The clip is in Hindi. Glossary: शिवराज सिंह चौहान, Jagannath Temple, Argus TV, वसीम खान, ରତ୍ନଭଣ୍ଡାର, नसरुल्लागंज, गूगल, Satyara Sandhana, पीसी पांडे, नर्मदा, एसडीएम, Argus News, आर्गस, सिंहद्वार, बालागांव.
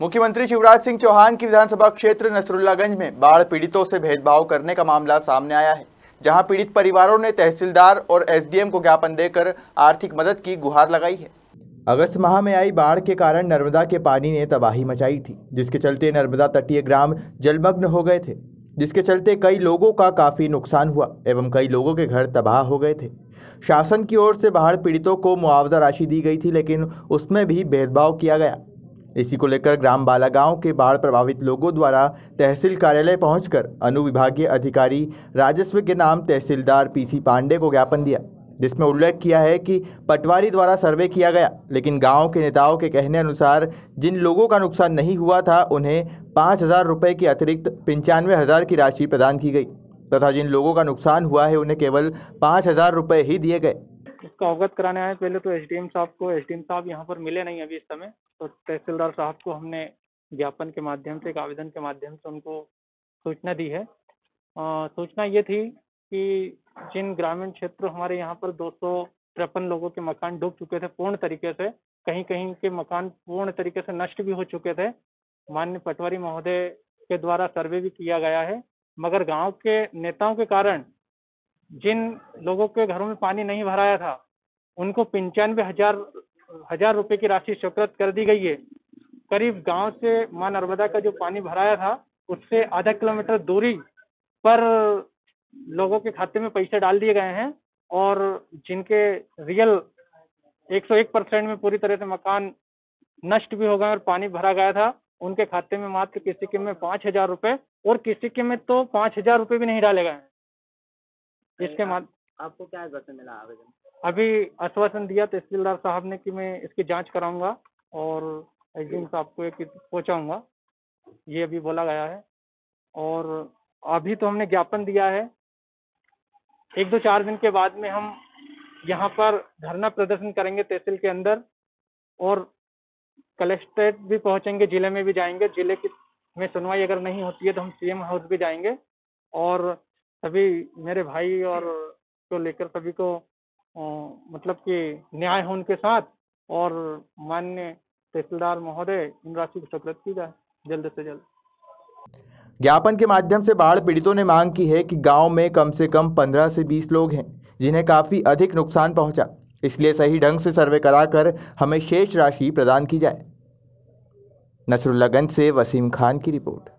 मुख्यमंत्री शिवराज सिंह चौहान की विधानसभा क्षेत्र नसरुल्लागंज में बाढ़ पीड़ितों से भेदभाव करने का मामला सामने आया है, जहां पीड़ित परिवारों ने तहसीलदार और एसडीएम को ज्ञापन देकर आर्थिक मदद की गुहार लगाई है। अगस्त माह में आई बाढ़ के कारण नर्मदा के पानी ने तबाही मचाई थी, जिसके चलते नर्मदा तटीय ग्राम जलमग्न हो गए थे, जिसके चलते कई लोगों का काफ़ी नुकसान हुआ एवं कई लोगों के घर तबाह हो गए थे। शासन की ओर से बाढ़ पीड़ितों को मुआवजा राशि दी गई थी, लेकिन उसमें भी भेदभाव किया गया। इसी को लेकर ग्राम बालागांव के बाढ़ प्रभावित लोगों द्वारा तहसील कार्यालय पहुंचकर अनुविभागीय अधिकारी राजस्व के नाम तहसीलदार पीसी पांडे को ज्ञापन दिया, जिसमें उल्लेख किया है कि पटवारी द्वारा सर्वे किया गया, लेकिन गांव के नेताओं के कहने अनुसार जिन लोगों का नुकसान नहीं हुआ था उन्हें 5,000 रुपये के अतिरिक्त 95,000 की राशि प्रदान की गई तथा जिन लोगों का नुकसान हुआ है उन्हें केवल 5,000 रुपये ही दिए गए। इसका अवगत कराने आए पहले तो एसडीएम साहब को। एसडीएम साहब यहाँ पर मिले नहीं अभी इस समय, तो तहसीलदार साहब को हमने ज्ञापन के माध्यम से, एक आवेदन के माध्यम से उनको सूचना दी है। सूचना ये थी कि जिन ग्रामीण क्षेत्र हमारे यहाँ पर 253 लोगों के मकान डूब चुके थे पूर्ण तरीके से, कहीं कहीं के मकान पूर्ण तरीके से नष्ट भी हो चुके थे। माननीय पटवारी महोदय के द्वारा सर्वे भी किया गया है, मगर गाँव के नेताओं के कारण जिन लोगों के घरों में पानी नहीं भराया था उनको 95,000 रुपए की राशि स्वीकृत कर दी गई है। करीब गांव से मां नर्मदा का जो पानी भराया था उससे आधा किलोमीटर दूरी पर लोगों के खाते में पैसे डाल दिए गए हैं और जिनके रियल 101% में पूरी तरह से मकान नष्ट भी हो गए और पानी भरा गया था उनके खाते में मात्र किसी के में 5,000 रुपये और किसी के में तो 5,000 रुपये भी नहीं डाले गए। इसके आपको क्या आश्वासन मिला? आवेदन अभी आश्वासन दिया तहसीलदार साहब ने कि मैं इसकी जांच कराऊंगा और एसडीएम साहब को एक पहुँचाऊँगा, ये अभी बोला गया है। और अभी तो हमने ज्ञापन दिया है, 1-2-4 दिन के बाद में हम यहाँ पर धरना प्रदर्शन करेंगे तहसील के अंदर और कलेक्ट्रेट भी पहुँचेंगे, जिले में भी जाएंगे। जिले की में सुनवाई अगर नहीं होती है तो हम सीएम हाउस भी जाएंगे और सभी मेरे भाई और को लेकर सभी को मतलब कि न्याय हो उनके साथ और माननीय तहसीलदार महोदय इन राशि को स्वीकृत की जाए जल्द से जल्द। ज्ञापन के माध्यम से बाढ़ पीड़ितों ने मांग की है कि गांव में कम से कम 15 से 20 लोग हैं जिन्हें काफ़ी अधिक नुकसान पहुंचा, इसलिए सही ढंग से सर्वे कराकर हमें शेष राशि प्रदान की जाए। नसरुल्लागंज से वसीम खान की रिपोर्ट।